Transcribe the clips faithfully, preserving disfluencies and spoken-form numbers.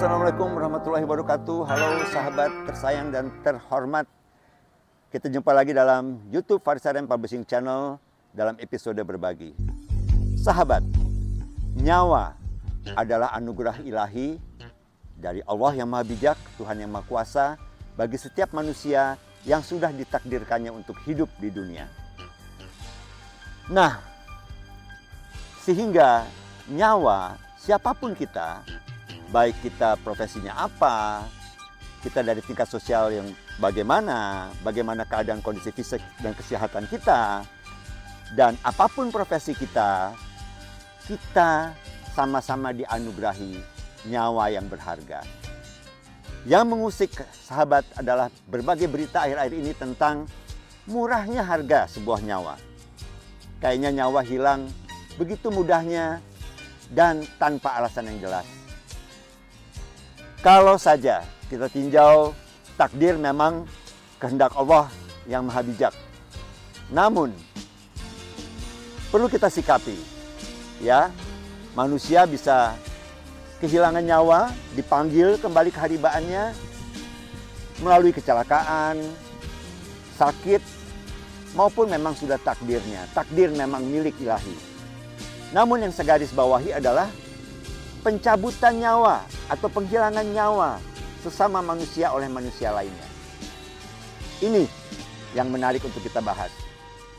Assalamualaikum warahmatullahi wabarakatuh. Halo sahabat tersayang dan terhormat. Kita jumpa lagi dalam YouTube Fariz R M Publishing Channel dalam episode berbagi. Sahabat, nyawa adalah anugerah ilahi dari Allah yang Maha Bijak, Tuhan yang Maha Kuasa bagi setiap manusia yang sudah ditakdirkannya untuk hidup di dunia. Nah, sehingga nyawa siapapun kita, baik kita profesinya apa, kita dari tingkat sosial yang bagaimana, bagaimana keadaan kondisi fisik dan kesehatan kita, dan apapun profesi kita, kita sama-sama dianugerahi nyawa yang berharga. Yang mengusik, sahabat, adalah berbagai berita akhir-akhir ini tentang murahnya harga sebuah nyawa. Kayaknya nyawa hilang begitu mudahnya dan tanpa alasan yang jelas. Kalau saja kita tinjau, takdir memang kehendak Allah yang Maha Bijak. Namun, perlu kita sikapi, ya, manusia bisa kehilangan nyawa, dipanggil kembali ke haribaannya melalui kecelakaan, sakit, maupun memang sudah takdirnya. Takdir memang milik ilahi. Namun yang segaris bawahi adalah pencabutan nyawa atau penghilangan nyawa sesama manusia oleh manusia lainnya. Ini yang menarik untuk kita bahas.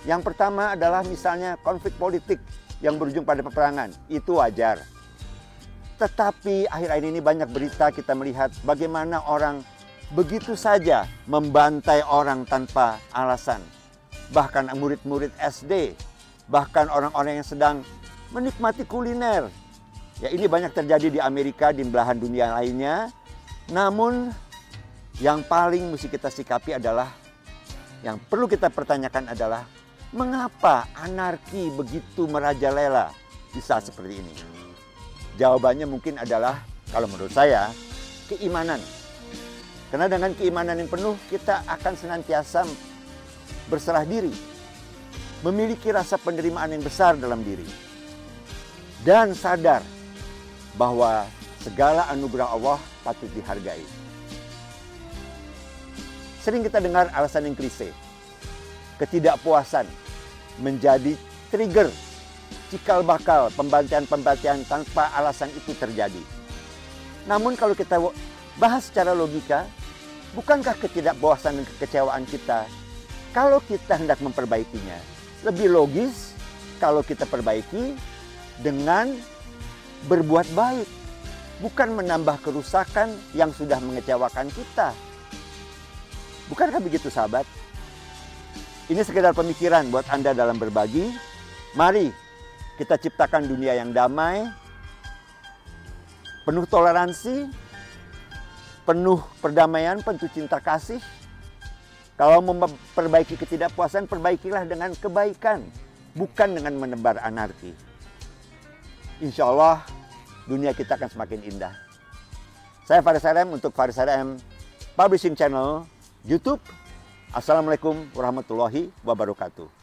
Yang pertama adalah misalnya konflik politik yang berujung pada peperangan. Itu wajar. Tetapi akhir-akhir ini banyak berita kita melihat bagaimana orang begitu saja membantai orang tanpa alasan. Bahkan murid-murid S D, bahkan orang-orang yang sedang menikmati kuliner. Ya, ini banyak terjadi di Amerika, di belahan dunia lainnya. Namun yang paling mesti kita sikapi adalah, yang perlu kita pertanyakan adalah, mengapa anarki begitu merajalela di saat seperti ini? Jawabannya mungkin adalah, kalau menurut saya, keimanan. Karena dengan keimanan yang penuh, kita akan senantiasa berserah diri, memiliki rasa penerimaan yang besar dalam diri, dan sadar bahwa segala anugerah Allah patut dihargai. Sering kita dengar alasan yang klise. Ketidakpuasan menjadi trigger cikal bakal pembantaian-pembantaian tanpa alasan itu terjadi. Namun kalau kita bahas secara logika, bukankah ketidakpuasan dan kekecewaan kita, kalau kita hendak memperbaikinya, lebih logis kalau kita perbaiki dengan berbuat baik, bukan menambah kerusakan yang sudah mengecewakan kita. Bukankah begitu, sahabat? Ini sekedar pemikiran buat Anda dalam berbagi. Mari kita ciptakan dunia yang damai, penuh toleransi, penuh perdamaian, penuh cinta kasih. Kalau memperbaiki ketidakpuasan, perbaikilah dengan kebaikan, bukan dengan menebar anarki. Insya Allah dunia kita akan semakin indah. Saya Fariz R M untuk Fariz R M Publishing Channel YouTube. Assalamualaikum warahmatullahi wabarakatuh.